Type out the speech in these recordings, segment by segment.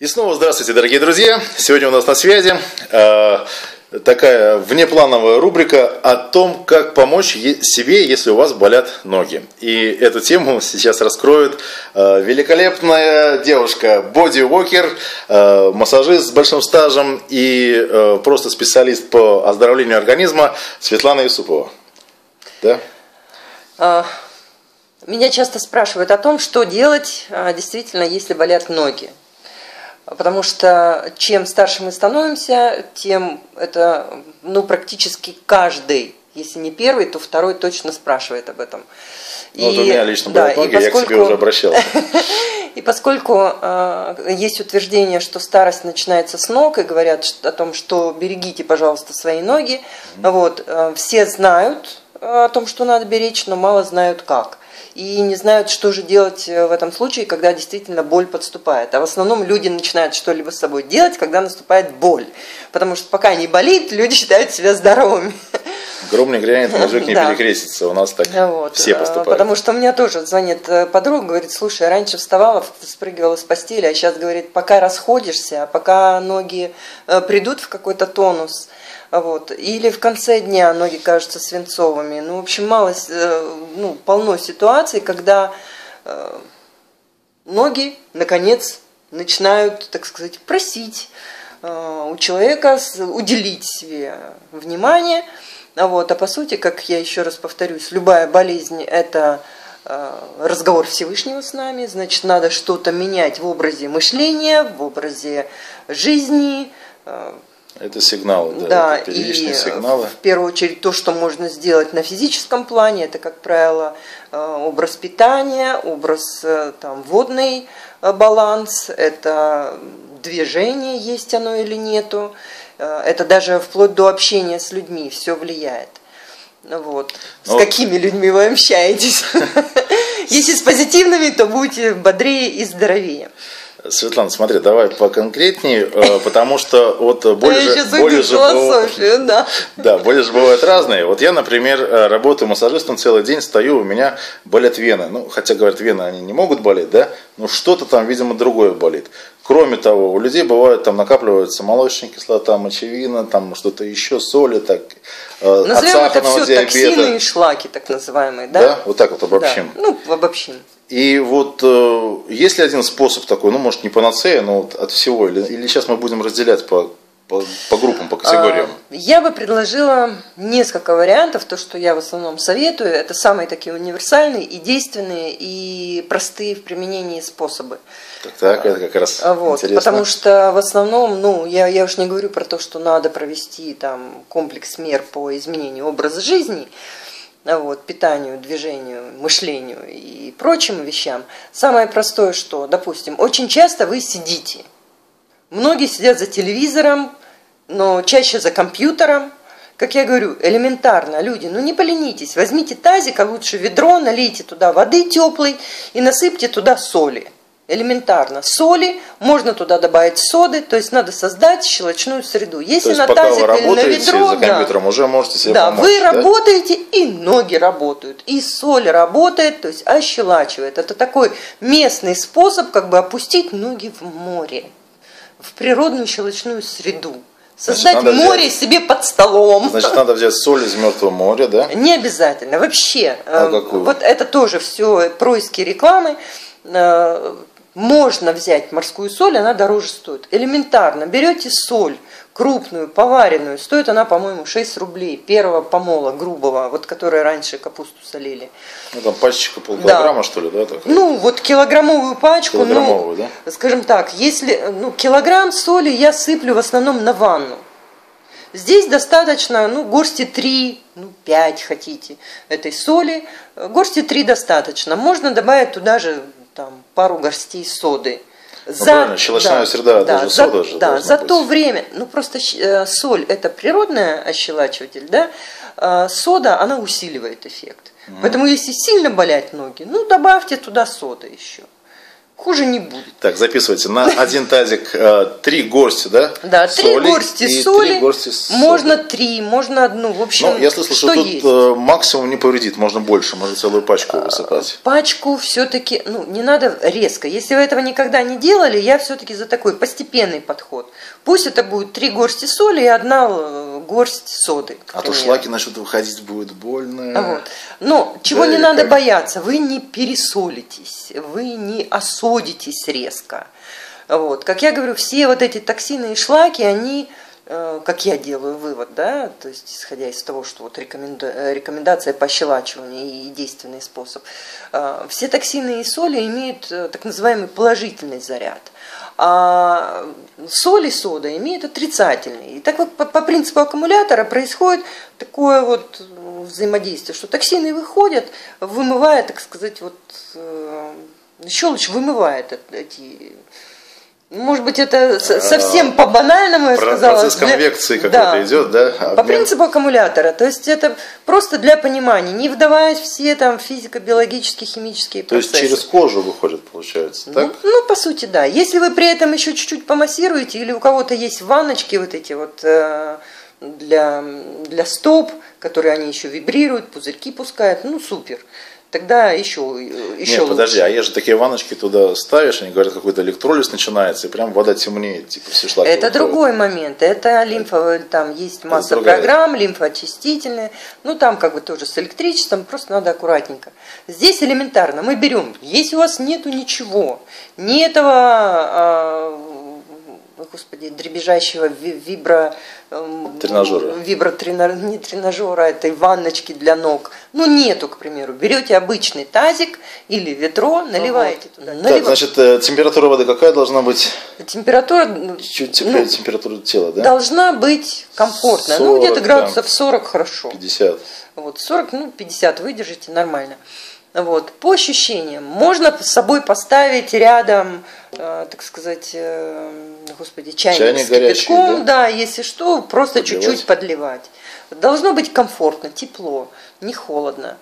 И снова здравствуйте, дорогие друзья! Сегодня у нас на связи такая внеплановая рубрика о том, как помочь себе, если у вас болят ноги. И эту тему сейчас раскроет великолепная девушка, бодивокер, массажист с большим стажем и просто специалист по оздоровлению организма Светлана Юсупова. Да? Меня часто спрашивают о том, что делать действительно, если болят ноги. Потому что чем старше мы становимся, тем это практически каждый, если не первый, то второй точно спрашивает об этом. Вот у меня лично болят ноги, я к себе уже обращался. И поскольку есть утверждение, что старость начинается с ног, и говорят о том, что берегите, пожалуйста, свои ноги, все знают о том, что надо беречь, но мало знают как. И не знают, что же делать в этом случае, когда действительно боль подступает. А в основном люди начинают что-либо с собой делать, когда наступает боль. Потому что пока не болит, люди считают себя здоровыми. Гром не грянет, мужик не перекрестится. У нас так все поступают. Потому что у меня тоже звонит подруга, говорит, слушай, раньше вставала, спрыгивала с постели, а сейчас, говорит, пока расходишься, пока ноги придут в какой-то тонус, или в конце дня ноги кажутся свинцовыми. Ну, в общем, полно ситуаций, когда ноги, наконец, начинают, так сказать, просить у человека уделить себе внимание. А по сути, как я еще раз повторюсь, любая болезнь – это разговор Всевышнего с нами. Значит, надо что-то менять в образе мышления, в образе жизни. Это сигналы, это первичные сигналы. В первую очередь то, что можно сделать на физическом плане, это, как правило, образ питания, образ водный баланс, это движение, есть оно или нету, это даже вплоть до общения с людьми все влияет. С какими людьми вы общаетесь? Если с позитивными, то будете бодрее и здоровее. Светлана, смотри, давай поконкретнее, потому что боли же бывают разные. Вот я, например, работаю массажистом целый день, стою, у меня болят вены. Ну, хотя, говорят, вены они не могут болеть, да? Но что-то там, видимо, другое болит. Кроме того, у людей бывает, там накапливается молочная кислота, мочевина, там что-то еще, соли, так, от сахарного диабета. Токсины и шлаки, так называемые, да? Да, вот так вот обобщим. Да. Обобщим. И есть ли один способ такой, может, не панацея, но от всего, или сейчас мы будем разделять по группам, по категориям? Я бы предложила несколько вариантов. То, что я в основном советую, это самые такие универсальные и действенные, и простые в применении способы. Так, это как раз интересно. Потому что в основном, я уж не говорю про то, что надо провести комплекс мер по изменению образа жизни, питанию, движению, мышлению и прочим вещам. Самое простое, что, допустим, очень часто вы сидите. Многие сидят за телевизором, но чаще за компьютером. Как я говорю, элементарно, люди, не поленитесь, возьмите тазик, а лучше ведро, налейте туда воды теплой и насыпьте туда соли. Элементарно. Соли, можно туда добавить соды, то есть надо создать щелочную среду. Если на тазик или на ведро, за компьютером уже можете себе помочь, вы работаете, и ноги работают, и соль работает, то есть ощелачивает. Это такой местный способ опустить ноги в море, в природную щелочную среду. Создать море себе под столом. Значит, надо взять соль из мертвого моря, да? Не обязательно. Вообще, это тоже все происки рекламы. Можно взять морскую соль, она дороже стоит. Элементарно, берете соль крупную, поваренную, стоит она, по-моему, 6 рублей. Первого помола, грубого, которая раньше капусту солили. Пачечка полкилограмма, что ли, да? Такая? Килограммовую пачку. Килограммовую, да? Скажем так, если килограмм соли я сыплю в основном на ванну. Здесь достаточно, горсти 3, 5 хотите этой соли. Горсти 3 достаточно. Можно добавить туда же пару горстей соды. Правильно, щелочная среда, даже сода же. Да, за то время, просто соль это природный ощелачиватель, да, сода, она усиливает эффект. Поэтому, если сильно болят ноги, добавьте туда соды еще. Хуже не будет. Так, записывайте. На один тазик 3 горсти, да? Да, 3 горсти соли. Можно 3, можно 1. В общем, ну, я слышал, что тут максимум не повредит. Можно больше, можно целую пачку высыпать. Пачку все-таки, ну, не надо резко. Если вы этого никогда не делали, я все-таки за такой постепенный подход. Пусть это будет 3 горсти соли и 1 горсть соды. А то шлаки начнут выходить, будет больно. Вот. Но чего не надо бояться. Вы не пересолитесь, вы не осолитесь. Резко. Вот. Как я говорю, все вот эти токсины и шлаки, они, как я делаю вывод, да, то есть исходя из того, что вот рекомендация по щелачиванию и действенный способ, все токсины и соли имеют так называемый положительный заряд, а соль и сода имеют отрицательный. И так вот по принципу аккумулятора происходит такое вот взаимодействие, что токсины выходят, вымывая, так сказать, вот... Щелочь вымывает эти... Может быть, это совсем по-банальному, я сказала. Процесс конвекции какой-то идет, да? Обмен. По принципу аккумулятора. То есть, это просто для понимания, не вдаваясь в все там физико-биологические, химические процессы. То есть, через кожу выходит, получается, так? Ну, по сути, да. Если вы при этом еще чуть-чуть помассируете, или у кого-то есть ванночки вот эти вот... Для стоп, которые они еще вибрируют, пузырьки пускают, ну супер. Тогда еще нет, лучше. Подожди, а я же такие ванночки туда ставишь, они говорят, какой-то электролиз начинается, и прям вода темнеет, типа все шлаки. Это другой момент, это лимфа, там есть масса программ, лимфоочистительные, ну там как бы тоже с электричеством, просто надо аккуратненько. Здесь элементарно, мы берем, если у вас нету ничего, ни этого... Господи, дребезжащего вибротренажера, этой ванночки для ног. Ну, нету, к примеру. Берете обычный тазик или ведро, наливаете туда. Так, значит, температура воды какая должна быть? Температура... Чуть теплее, ну, температура тела, да? Должна быть комфортная. 40, ну, где-то градусов там, 40 хорошо. 50. Вот, 40, ну, 50 выдержите, нормально. Вот. По ощущениям, можно с собой поставить рядом, так сказать, господи, чайник с кипятком, да, если что, просто чуть-чуть подливать. Должно быть комфортно, тепло, не холодно.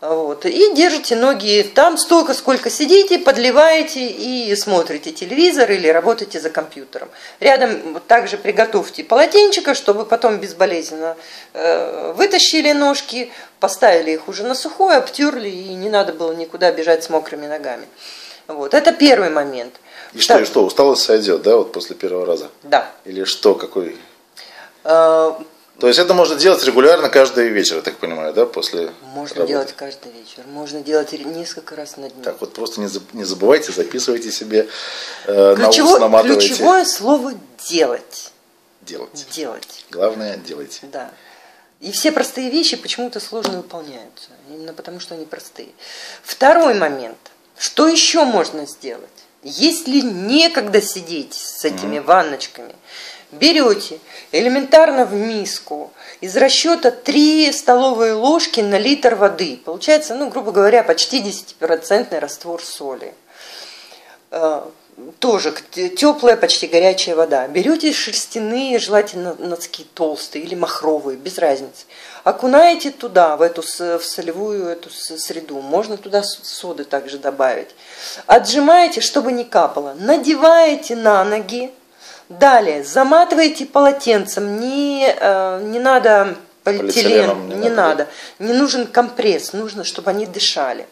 Вот. И держите ноги там столько, сколько сидите, подливаете и смотрите телевизор или работаете за компьютером. Рядом также приготовьте полотенчика, чтобы потом безболезненно вытащили ножки, поставили их уже на сухое, обтерли и не надо было никуда бежать с мокрыми ногами. Вот. Это первый момент. И что, усталость сойдет, да, вот после первого раза? Да. Или что, какой? То есть это можно делать регулярно каждый вечер, я так понимаю, да, после Можно работы. Делать каждый вечер, можно делать несколько раз на дню. Так вот просто не забывайте, записывайте себе, на ус наматывайте. Ключевое слово «делать». Делать. Главное – делайте. Да. И все простые вещи почему-то сложно выполняются, именно потому что они простые. Второй момент. Что еще можно сделать? Если некогда сидеть с этими ванночками, берете элементарно в миску из расчета 3 столовые ложки на литр воды. Получается, ну, грубо говоря, почти 10% раствор соли. Тоже теплая, почти горячая вода. Берете шерстяные, желательно носки толстые или махровые, без разницы. Окунаете туда, в солевую эту среду. Можно туда соды также добавить. Отжимаете, чтобы не капало. Надеваете на ноги. Далее заматываете полотенцем, не надо полиэтиленом, не надо, не нужен компресс, нужно, чтобы они дышали.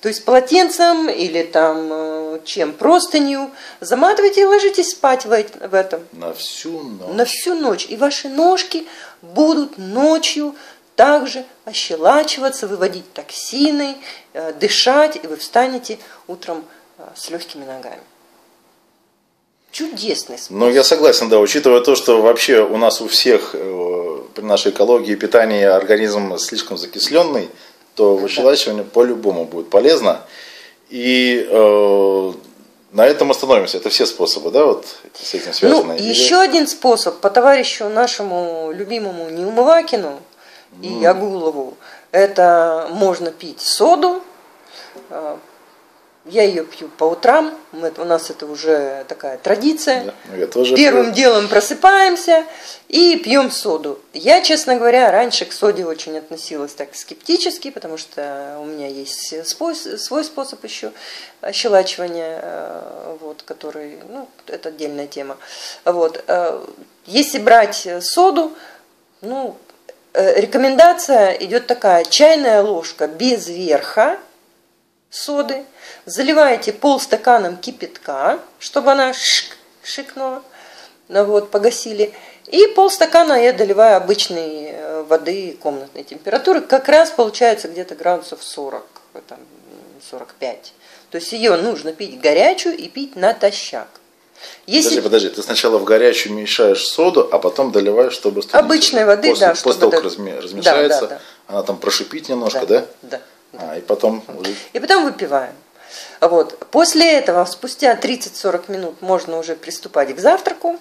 То есть полотенцем или там простынью заматываете и ложитесь спать в этом. На всю ночь. На всю ночь. И ваши ножки будут ночью также ощелачиваться, выводить токсины, дышать, и вы встанете утром с легкими ногами. Чудесный способ. Ну, я согласен, да, учитывая то, что вообще у нас у всех при нашей экологии и питании организм слишком закисленный, то выщелачивание по-любому будет полезно. И на этом остановимся. Это все способы, да, вот с этим связаны? Ну, еще один способ по товарищу нашему любимому Неумывакину и Огулову. Это можно пить соду, Я ее пью по утрам, у нас это уже такая традиция. Да, первым делом просыпаемся и пьем соду. Я, честно говоря, раньше к соде очень относилась так скептически, потому что у меня есть свой способ еще ощелачивания, вот, который, ну, это отдельная тема. Вот. Если брать соду, ну, рекомендация идет такая: чайная ложка без верха соды, заливаете полстаканом кипятка, чтобы она шикнула, вот, погасили, и полстакана я доливаю обычной воды комнатной температуры, как раз получается где-то градусов 40, там, 45, то есть ее нужно пить горячую и пить натощак. Если... Подожди, ты сначала в горячую мешаешь соду, а потом доливаешь, чтобы остудить. Обычной воды, да. После того, как размешается, да. Она там прошипит немножко, да? Да. А, и потом выпиваем. Вот. После этого, спустя 30-40 минут, можно уже приступать к завтраку.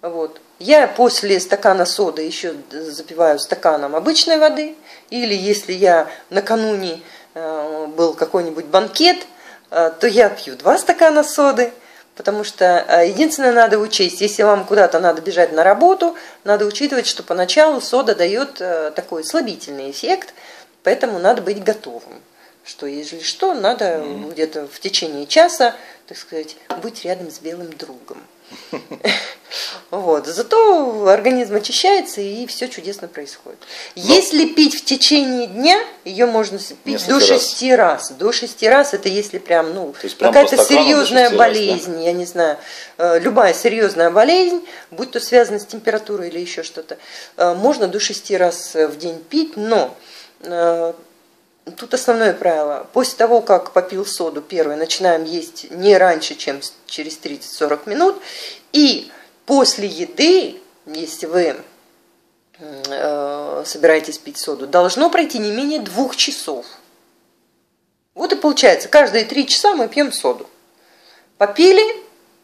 Вот. Я после стакана соды еще запиваю стаканом обычной воды. Или если я накануне был какой-нибудь банкет, то я пью 2 стакана соды. Потому что единственное надо учесть, если вам куда-то надо бежать на работу, надо учитывать, что поначалу сода дает такой слабительный эффект. Поэтому надо быть готовым, что, если что, надо где-то в течение часа, так сказать, быть рядом с белым другом. Вот. Зато организм очищается, и все чудесно происходит. Если пить в течение дня, ее можно пить до 6 раз. До 6 раз это если прям, ну, какая-то серьезная болезнь, я не знаю, любая серьезная болезнь, будь то связана с температурой или еще что-то, можно до 6 раз в день пить, но... Тут основное правило: после того, как попил соду первый, начинаем есть не раньше, чем через 30-40 минут. И после еды, если вы собираетесь пить соду, должно пройти не менее 2 часов. Вот и получается, каждые 3 часа мы пьем соду. Попили,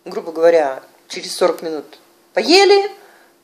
грубо говоря, через 40 минут поели,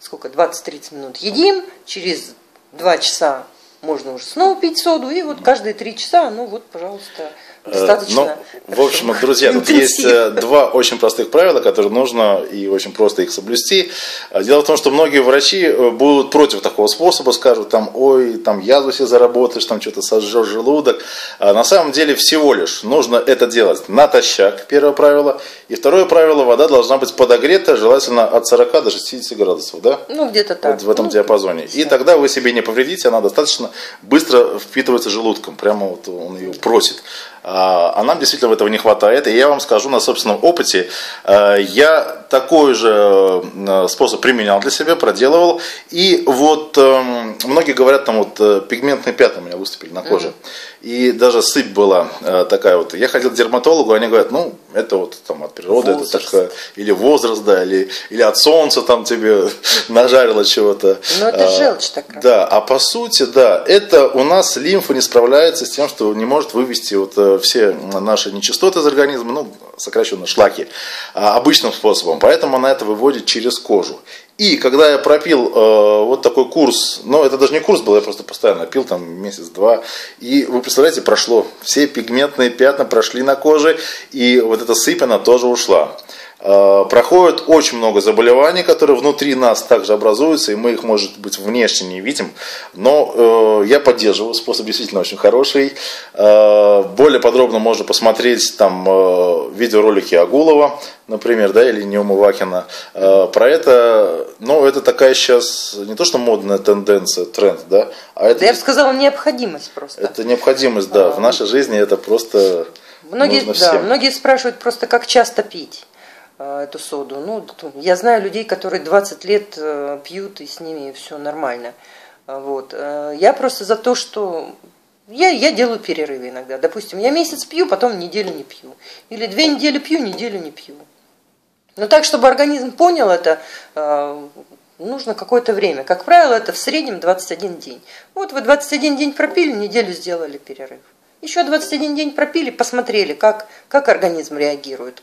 сколько, 20-30 минут едим, через 2 часа можно уже снова пить соду, и вот каждые 3 часа, ну вот, пожалуйста, достаточно. Ну, в общем, друзья, тут есть два очень простых правила, которые нужно и очень просто их соблюсти. Дело в том, что многие врачи будут против такого способа, скажут там: ой, там язву себе заработаешь, там что-то сожжешь желудок. А на самом деле всего лишь нужно это делать натощак, первое правило. И второе правило: вода должна быть подогрета, желательно от 40 до 60 градусов, да? Ну, где-то так. Вот в этом диапазоне. И тогда вы себе не повредите, она достаточно быстро впитывается желудком, прямо вот он ее просит. А нам действительно этого не хватает. И я вам скажу на собственном опыте. Я такой же способ применял для себя, проделывал. И вот многие говорят, там вот пигментные пятна у меня выступили на коже. И даже сыпь была такая вот. Я ходил к дерматологу, они говорят: ну, это вот там от природы, это так, или возраст, да, или от солнца там тебе нажарило чего-то. Но это желчь такая. Да, а по сути, да, это у нас лимфа не справляется с тем, что не может вывести вот все наши нечистоты из организма, ну, сокращенно шлаки, обычным способом. Поэтому она это выводит через кожу. И когда я пропил вот такой курс, ну, это даже не курс был, я просто постоянно пил там месяц-два, и вы представляете, прошло, все пигментные пятна прошли на коже, и вот эта сыпь, она тоже ушла. Проходит очень много заболеваний, которые внутри нас также образуются, и мы их, может быть, внешне не видим, но я поддерживаю, способ действительно очень хороший. Более подробно можно посмотреть там видеоролики Огулова, например, да, или Неумывакина про это. Но это такая сейчас не то что модная тенденция, тренд, да, а это, да, я бы сказала, необходимость просто. Это необходимость, да, в нашей жизни это просто нужно всем. Да, многие спрашивают просто, как часто пить эту соду. Ну, я знаю людей, которые 20 лет пьют, и с ними все нормально. Вот. Я просто за то, что я делаю перерывы иногда. Допустим, я месяц пью, потом неделю не пью. Или 2 недели пью, неделю не пью. Но так, чтобы организм понял это, нужно какое-то время. Как правило, это в среднем 21 день. Вот вы 21 день пропили, неделю сделали перерыв. Еще 21 день пропили, посмотрели, как организм реагирует,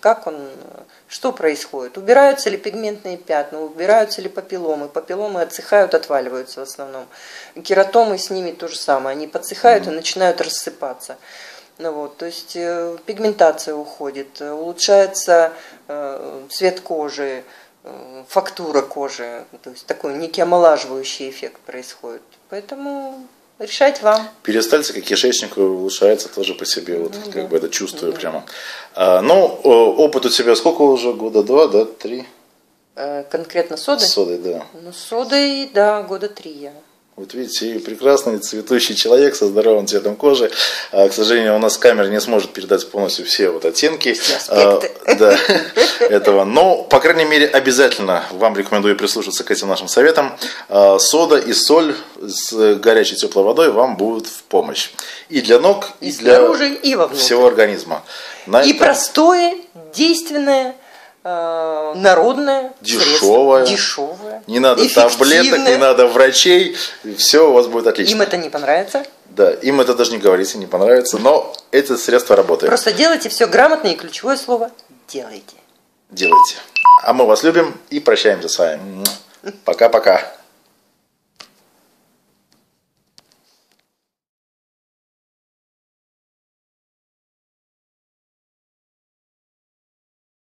что происходит. Убираются ли пигментные пятна, убираются ли папилломы. Папилломы отсыхают, отваливаются в основном. Кератомы, с ними то же самое. Они подсыхают и начинают рассыпаться. То есть пигментация уходит, улучшается цвет кожи, фактура кожи, то есть такой некий омолаживающий эффект происходит. Поэтому решать вам. Перистальтика кишечника улучшается тоже по себе, вот да. Как бы это чувствую да. Прямо. Опыт у тебя сколько уже, года два, да, три? Конкретно соды? Содой, да. Содой, да, года три я. Вот видите, и прекрасный цветущий человек со здоровым цветом кожи. К сожалению, у нас камера не сможет передать полностью все вот оттенки этого. Но, по крайней мере, обязательно вам рекомендую прислушаться к этим нашим советам. Сода и соль с горячей теплой водой вам будут в помощь. И для ног, и для снаружи, и вовнутрь всего организма. И простое, действенное. Народное, дешевое, не надо таблеток, не надо врачей, все у вас будет отлично. Им это не понравится? Да, им это даже не говорится, не понравится, но это средство работает. Просто делайте все грамотно и ключевое слово делайте. Делайте. А мы вас любим и прощаемся с вами. Пока-пока.